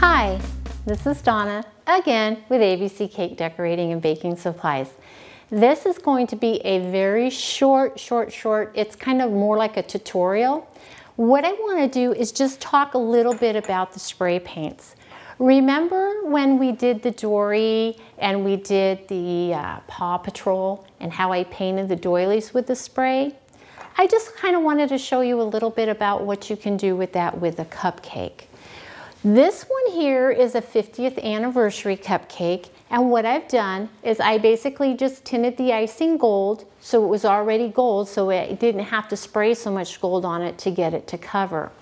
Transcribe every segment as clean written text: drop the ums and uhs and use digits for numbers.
Hi, this is Donna again with ABC Cake Decorating and Baking Supplies. This is going to be a very short, it's kind of more like a tutorial. What I want to do is just talk a little bit about the spray paints. Remember when we did the Dory and we did the Paw Patrol and how I painted the doilies with the spray? I just kind of wanted to show you a little bit about what you can do with that with a cupcake. This one here is a 50th anniversary cupcake, and what I've done is I basically just tinted the icing gold, so it was already gold, so it didn't have to spray so much gold on it to get it to cover.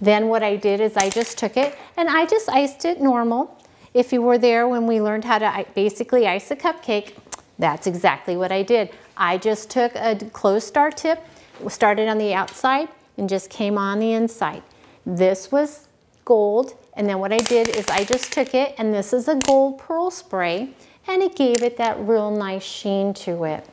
Then what I did is I just took it and I just iced it normal. If you were there when we learned how to basically ice a cupcake, that's exactly what I did. I just took a closed star tip, started on the outside, and just came on the inside. This was gold, and then what I did is I just took it, and this is a gold pearl spray, and it gave it that real nice sheen to it.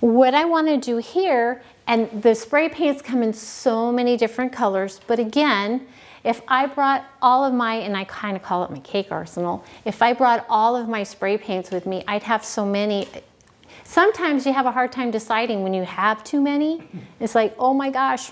What I want to do here, and the spray paints come in so many different colors, but again, if I brought all of my, and I kind of call it my cake arsenal, if I brought all of my spray paints with me, I'd have so many. Sometimes you have a hard time deciding when you have too many. It's like, oh my gosh,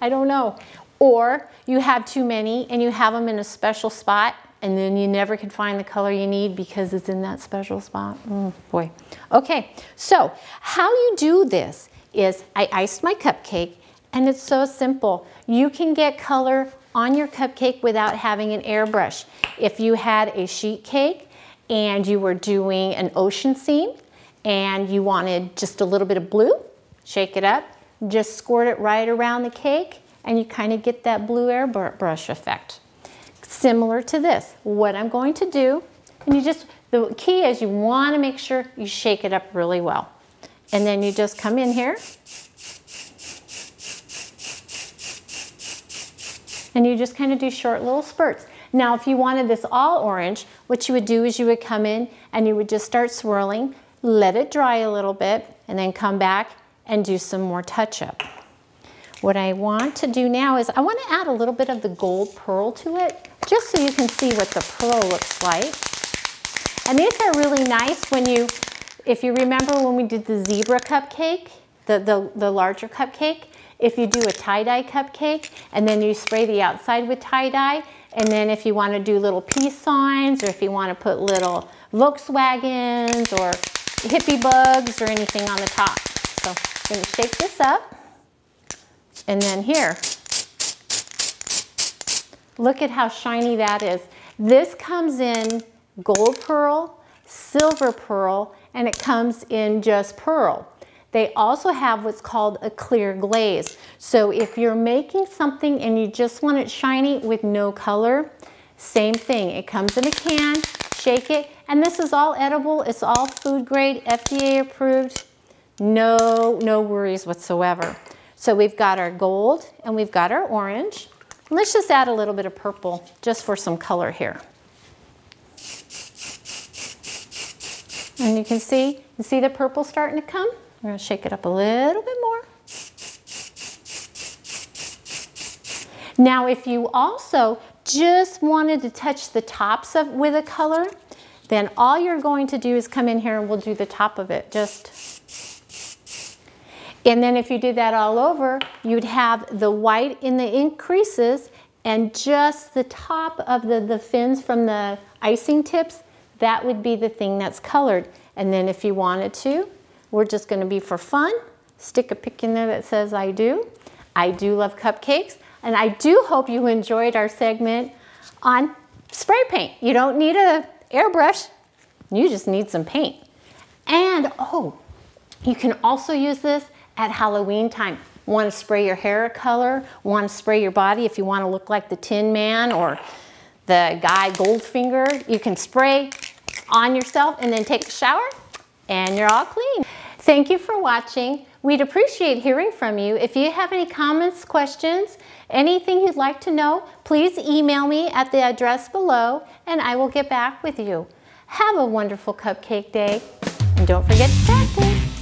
I don't know. Or you have too many and you have them in a special spot and then you never can find the color you need because it's in that special spot. Oh boy. Okay, so how you do this is I iced my cupcake, and it's so simple. You can get color on your cupcake without having an airbrush. If you had a sheet cake and you were doing an ocean scene and you wanted just a little bit of blue, shake it up, just squirt it right around the cake, and you kind of get that blue airbrush effect. Similar to this, what I'm going to do, and you just, the key is you want to make sure you shake it up really well. And then you just come in here, and you just kind of do short little spurts. Now, if you wanted this all orange, what you would do is you would come in and you would just start swirling, let it dry a little bit, and then come back and do some more touch-up. What I want to do now is I want to add a little bit of the gold pearl to it, just so you can see what the pearl looks like. And these are really nice when you, if you remember when we did the zebra cupcake, the larger cupcake, if you do a tie-dye cupcake and then you spray the outside with tie-dye, and then if you want to do little peace signs, or if you want to put little Volkswagens or hippie bugs or anything on the top. So I'm going to shake this up. And then here, look at how shiny that is. This comes in gold pearl, silver pearl, and it comes in just pearl. They also have what's called a clear glaze. So if you're making something and you just want it shiny with no color, same thing. It comes in a can, shake it, and this is all edible. It's all food grade, FDA approved. No worries whatsoever. So we've got our gold and we've got our orange. Let's just add a little bit of purple just for some color here. And you can see the purple starting to come? We're gonna shake it up a little bit more. Now, if you also just wanted to touch the tops of with a color, then all you're going to do is come in here and we'll do the top of it just. And then if you did that all over, you'd have the white in the increases and just the top of the fins from the icing tips, that would be the thing that's colored. And then if you wanted to, we're just gonna be for fun, stick a pic in there that says I do. I do love cupcakes, and I do hope you enjoyed our segment on spray paint. You don't need an airbrush, you just need some paint. And oh, you can also use this at Halloween time. Want to spray your hair a color, want to spray your body if you want to look like the Tin Man or the guy Goldfinger. You can spray on yourself and then take a shower and you're all clean. Thank you for watching. We'd appreciate hearing from you. If you have any comments, questions, anything you'd like to know, please email me at the address below and I will get back with you. Have a wonderful cupcake day, and don't forget to practice.